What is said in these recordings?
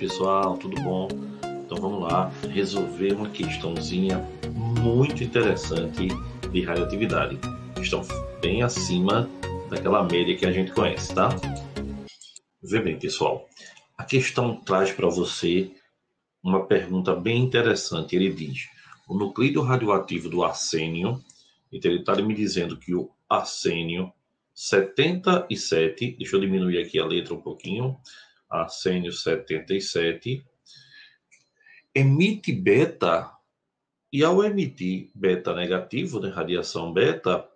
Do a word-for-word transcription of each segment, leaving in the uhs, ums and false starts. pessoal, tudo bom? Então vamos lá resolver uma questãozinha muito interessante de radioatividade. Estão bem acima daquela média que a gente conhece, tá? Vê bem, pessoal. A questão traz para você uma pergunta bem interessante. Ele diz, o núcleo radioativo do arsênio, então ele está me dizendo que o arsênio setenta e sete, deixa eu diminuir aqui a letra um pouquinho, arsênio setenta e sete, emite beta, e ao emitir beta negativo, né, radiação beta,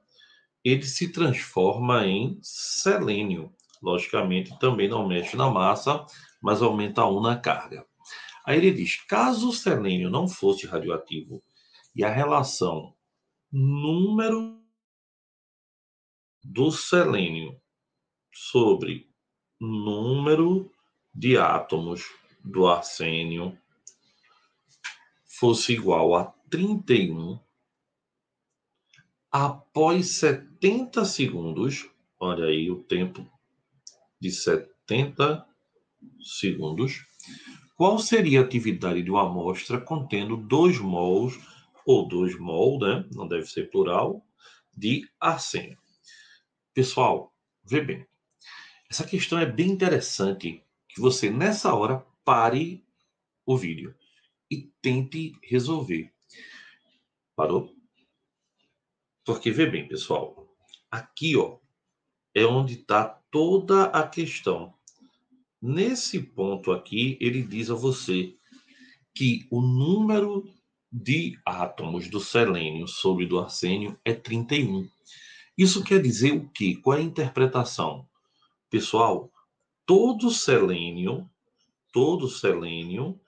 ele se transforma em selênio. Logicamente, também não mexe na massa, mas aumenta um na carga. Aí ele diz, caso o selênio não fosse radioativo e a relação número do selênio sobre número de átomos do arsênio fosse igual a trinta e um, após setenta segundos, olha aí o tempo de setenta segundos, qual seria a atividade de uma amostra contendo dois mols, ou dois mol, né? Não deve ser plural, de arsênio? Pessoal, vê bem. Essa questão é bem interessante que você, nessa hora, pare o vídeo e tente resolver. Parou? Porque, vê bem, pessoal, aqui ó, é onde está toda a questão. Nesse ponto aqui, ele diz a você que o número de átomos do selênio sobre do arsênio é trinta e um. Isso quer dizer o quê? Qual é a interpretação? Pessoal, todo selênio, todo selênio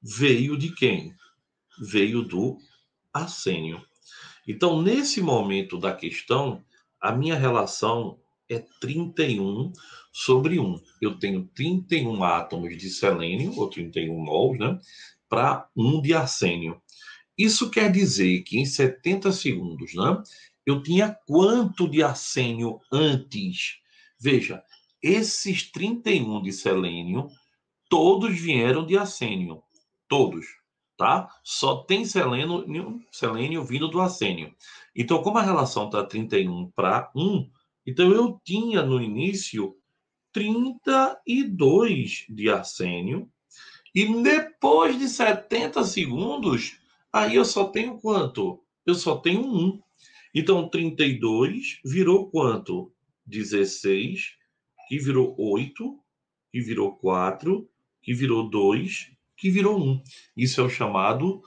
veio de quem? Veio do arsênio. Então, nesse momento da questão, a minha relação é trinta e um sobre um. Eu tenho trinta e um átomos de selênio, ou trinta e um mols, né? Para um de arsênio. Isso quer dizer que em setenta segundos, né? Eu tinha quanto de arsênio antes? Veja, esses trinta e um de selênio, todos vieram de arsênio. Todos, tá? Só tem selênio, selênio vindo do arsênio. Então, como a relação está trinta e um para um, então eu tinha no início trinta e dois de arsênio, e depois de setenta segundos, aí eu só tenho quanto? Eu só tenho um. Então, trinta e dois virou quanto? dezesseis, que virou oito, que virou quatro, que virou dois, que virou um. Isso é o chamado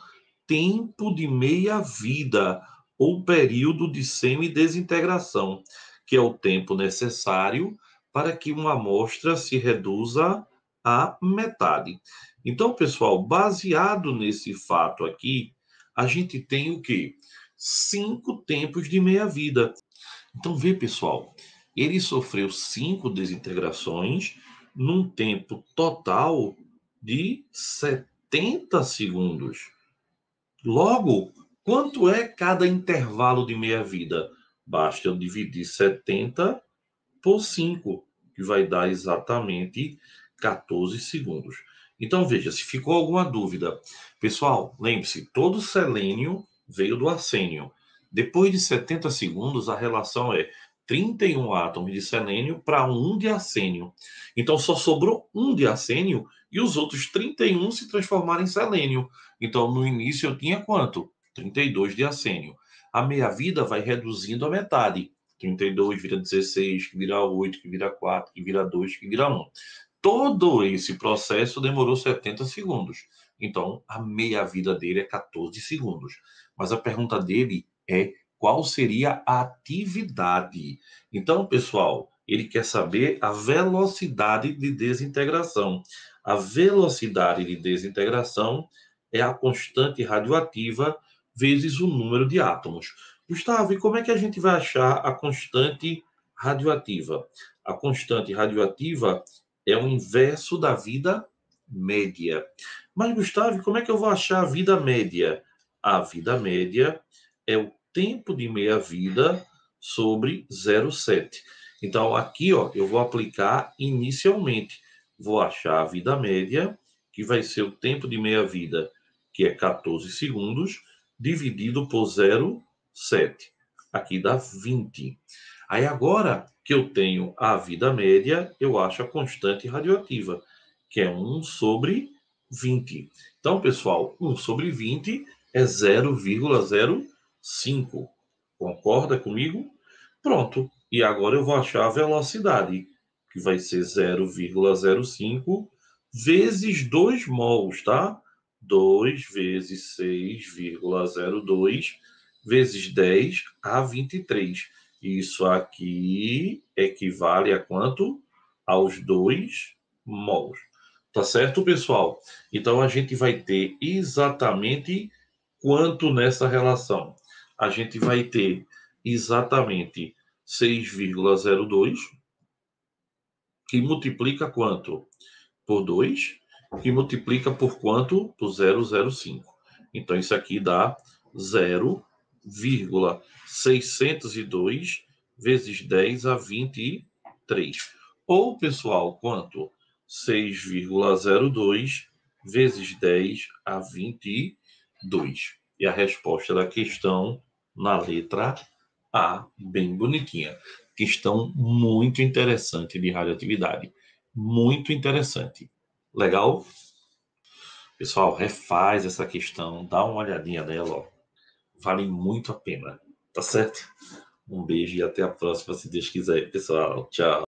tempo de meia-vida, ou período de semi-desintegração, que é o tempo necessário para que uma amostra se reduza a metade. Então, pessoal, baseado nesse fato aqui, a gente tem o quê? Cinco tempos de meia-vida. Então, vê, pessoal, ele sofreu cinco desintegrações num tempo total de setenta segundos. Logo, quanto é cada intervalo de meia-vida? Basta eu dividir setenta por cinco, que vai dar exatamente quatorze segundos. Então, veja, se ficou alguma dúvida, pessoal, lembre-se, todo selênio veio do arsênio. Depois de setenta segundos, a relação é trinta e um átomos de selênio para um de arsênio. Então, só sobrou um de arsênio e os outros trinta e um se transformaram em selênio. Então, no início eu tinha quanto? trinta e dois de arsênio. A meia-vida vai reduzindo a metade. trinta e dois vira dezesseis, que vira oito, que vira quatro, que vira dois, que vira um. Todo esse processo demorou setenta segundos. Então, a meia-vida dele é quatorze segundos. Mas a pergunta dele é: qual seria a atividade? Então, pessoal, ele quer saber a velocidade de desintegração. A velocidade de desintegração é a constante radioativa vezes o número de átomos. Gustavo, e como é que a gente vai achar a constante radioativa? A constante radioativa é o inverso da vida média. Mas, Gustavo, como é que eu vou achar a vida média? A vida média é o tempo de meia-vida sobre zero vírgula sete. Então, aqui, ó, eu vou aplicar inicialmente. Vou achar a vida média que vai ser o tempo de meia-vida, que é quatorze segundos, dividido por zero vírgula sete. Aqui dá vinte. Aí agora que eu tenho a vida média, eu acho a constante radioativa, que é um sobre vinte. Então, pessoal, um sobre vinte é zero vírgula zero cinco. Concorda comigo? Pronto. E agora eu vou achar a velocidade, que vai ser zero vírgula zero cinco vezes dois mols, tá? dois vezes seis vírgula zero dois vezes dez a vinte e três. Isso aqui equivale a quanto? Aos dois mols. Tá certo, pessoal? Então, a gente vai ter exatamente quanto nessa relação? A gente vai ter exatamente seis vírgula zero dois, que multiplica quanto? Por dois, que multiplica por quanto? Por zero vírgula zero cinco. Então, isso aqui dá zero vírgula seiscentos e dois vezes dez a vinte e três. Ou, pessoal, quanto? seis vírgula zero dois vezes dez a vinte e dois. E a resposta da questão na letra A, bem bonitinha. Questão muito interessante de radioatividade. Muito interessante. Legal? Pessoal, refaz essa questão, dá uma olhadinha nela, ó. Vale muito a pena, tá certo? Um beijo e até a próxima, se Deus quiser, pessoal. Tchau.